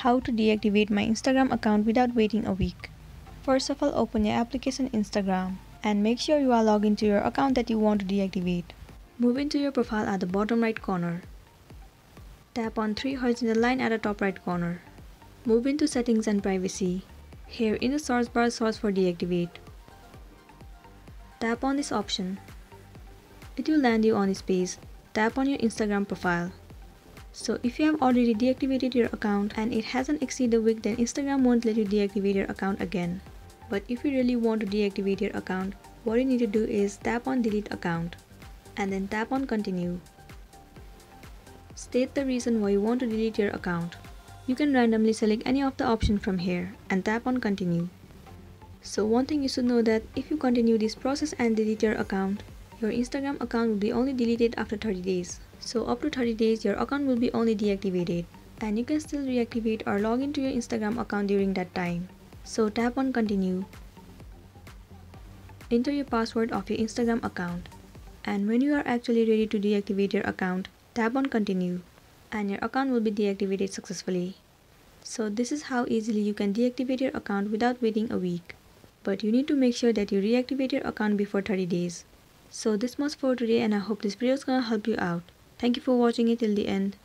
How to deactivate my Instagram account without waiting a week. First of all, open your application Instagram and make sure you are logged into your account that you want to deactivate. Move into your profile at the bottom right corner. Tap on three horizontal lines at the top right corner. Move into settings and privacy. Here in the search bar, search for deactivate. Tap on this option. It will land you on this page. Tap on your Instagram profile. So if you have already deactivated your account and it hasn't exceeded a week, then Instagram won't let you deactivate your account again. But if you really want to deactivate your account, what you need to do is tap on delete account and then tap on continue. State the reason why you want to delete your account. You can randomly select any of the options from here and tap on continue. So one thing you should know that if you continue this process and delete your account, your Instagram account will be only deleted after 30 days. So up to 30 days your account will be only deactivated, and you can still reactivate or log into your Instagram account during that time. So tap on continue. Enter your password of your Instagram account, and when you are actually ready to deactivate your account, tap on continue and your account will be deactivated successfully. So this is how easily you can deactivate your account without waiting a week. But you need to make sure that you reactivate your account before 30 days. So this was for today, and I hope this video is gonna help you out. Thank you for watching it till the end.